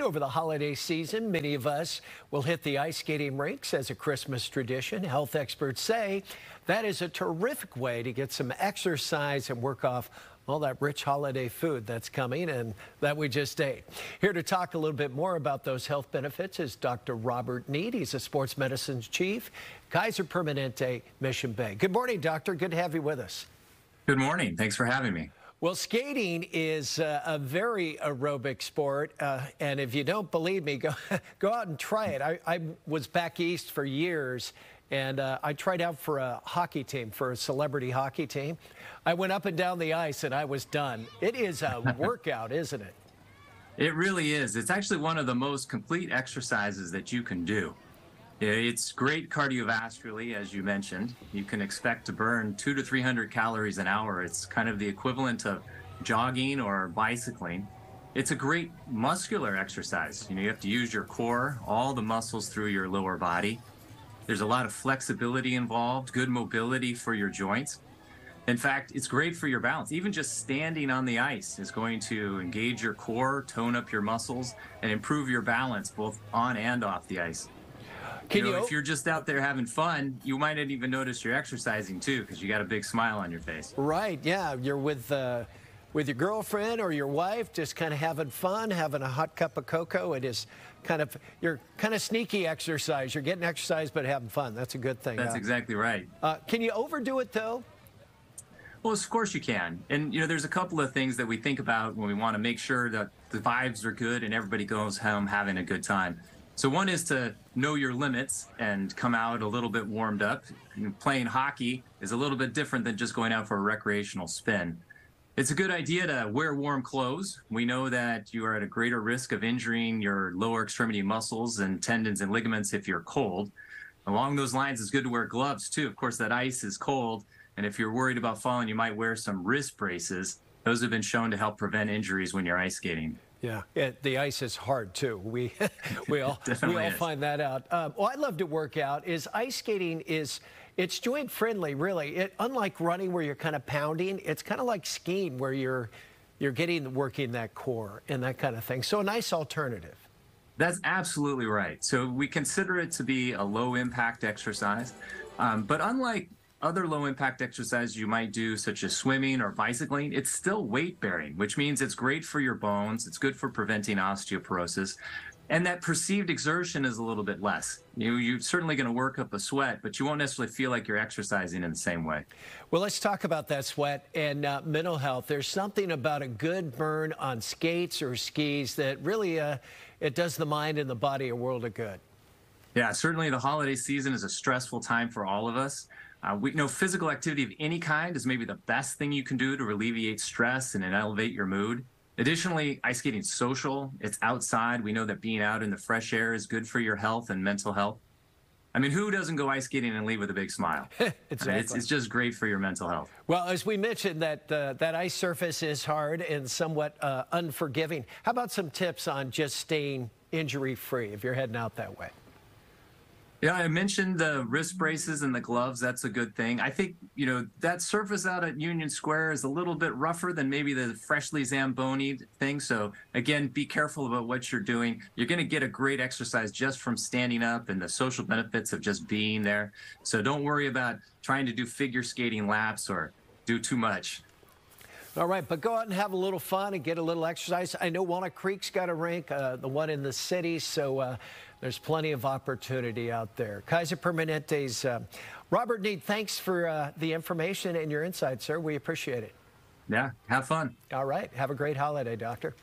And over the holiday season, many of us will hit the ice skating rinks as a Christmas tradition. Health experts say that is a terrific way to get some exercise and work off all that rich holiday food that's coming and that we just ate. Here to talk a little bit more about those health benefits is Dr. Robert Neid. He's a sports medicine chief, Kaiser Permanente, Mission Bay. Good morning, doctor. Good to have you with us. Good morning. Thanks for having me. Well, skating is a very aerobic sport, and if you don't believe me, go out and try it. I was back east for years, and I tried out for a hockey team, for a celebrity hockey team. I went up and down the ice, and I was done. It is a workout, isn't it? It really is. It's actually one of the most complete exercises that you can do. It's great cardiovascularly, as you mentioned. You can expect to burn 200 to 300 calories an hour. It's kind of the equivalent of jogging or bicycling. It's a great muscular exercise. You have to use your core, all the muscles through your lower body. There's a lot of flexibility involved, good mobility for your joints. In fact, it's great for your balance. Even just standing on the ice is going to engage your core, tone up your muscles, and improve your balance both on and off the ice. If you're just out there having fun, you might not even notice you're exercising too, because you got a big smile on your face. Right, yeah, you're with your girlfriend or your wife, just kind of having fun, having a hot cup of cocoa. It is kind of, you're kind of sneaky exercise. You're getting exercise but having fun. That's a good thing. That's exactly right. Can you overdo it though? Well, of course you can. And there's a couple of things that we think about when we want to make sure that the vibes are good and everybody goes home having a good time. So one is to know your limits and come out a little bit warmed up. Playing hockey is a little bit different than just going out for a recreational spin. It's a good idea to wear warm clothes. We know that you are at a greater risk of injuring your lower extremity muscles and tendons and ligaments if you're cold. Along those lines, it's good to wear gloves too. Of course, that ice is cold, and if you're worried about falling, you might wear some wrist braces. Those have been shown to help prevent injuries when you're ice skating. Yeah, the ice is hard too. We all find that out. Well, I love to work out. Ice skating it's joint friendly, really. Unlike running where you're kind of pounding, it's kind of like skiing where you're working that core and that kind of thing. So a nice alternative. That's absolutely right. So we consider it to be a low impact exercise, but unlike other low-impact exercises you might do, such as swimming or bicycling, it's still weight-bearing, which means it's great for your bones, it's good for preventing osteoporosis, and that perceived exertion is a little bit less. You're certainly going to work up a sweat, but you won't necessarily feel like you're exercising in the same way. Well, let's talk about that sweat and mental health. There's something about a good burn on skates or skis that really, it does the mind and the body a world of good. Yeah, certainly the holiday season is a stressful time for all of us. We know physical activity of any kind is maybe the best thing you can do to alleviate stress and elevate your mood. Additionally, ice skating is social. It's outside. We know that being out in the fresh air is good for your health and mental health. I mean, who doesn't go ice skating and leave with a big smile? Exactly. It's just great for your mental health. Well, as we mentioned, that ice surface is hard and somewhat unforgiving. How about some tips on just staying injury-free if you're heading out that way? Yeah, I mentioned the wrist braces and the gloves. That's a good thing. I think, that surface out at Union Square is a little bit rougher than maybe the freshly Zambonied thing. So, again, be careful about what you're doing. You're going to get a great exercise just from standing up and the social benefits of just being there. So don't worry about trying to do figure skating laps or do too much. All right, but go out and have a little fun and get a little exercise. I know Walnut Creek's got a rink, the one in the city, so there's plenty of opportunity out there. Kaiser Permanente's Robert Neid, thanks for the information and your insight, sir. We appreciate it. Yeah, have fun. All right, have a great holiday, doctor.